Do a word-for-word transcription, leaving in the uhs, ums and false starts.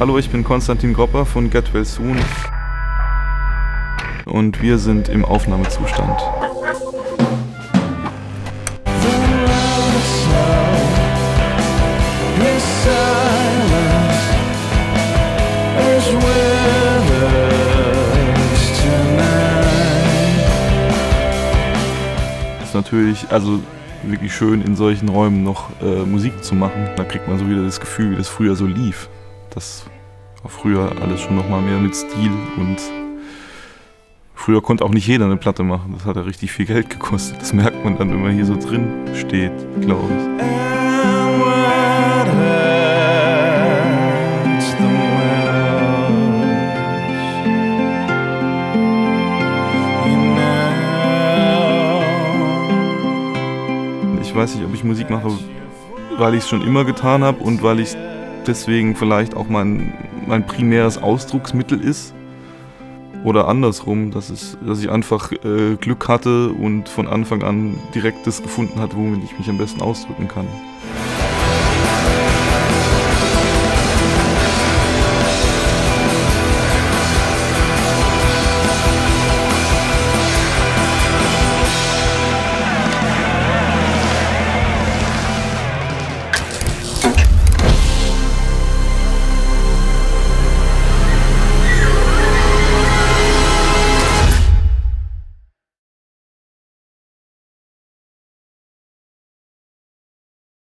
Hallo, ich bin Konstantin Gropper von Get Well Soon und wir sind im Aufnahmezustand. Ist natürlich, also wirklich schön, in solchen Räumen noch äh, Musik zu machen. Da kriegt man so wieder das Gefühl, wie das früher so lief. Das war früher alles schon noch mal mehr mit Stil und früher konnte auch nicht jeder eine Platte machen. Das hat ja richtig viel Geld gekostet. Das merkt man dann, wenn man hier so drin steht, glaube ich. Ich weiß nicht, ob ich Musik mache, weil ich es schon immer getan habe und weil ich deswegen vielleicht auch mein, mein primäres Ausdrucksmittel ist. Oder andersrum, dass, es, dass ich einfach äh, Glück hatte und von Anfang an direkt das gefunden hat, womit ich mich am besten ausdrücken kann.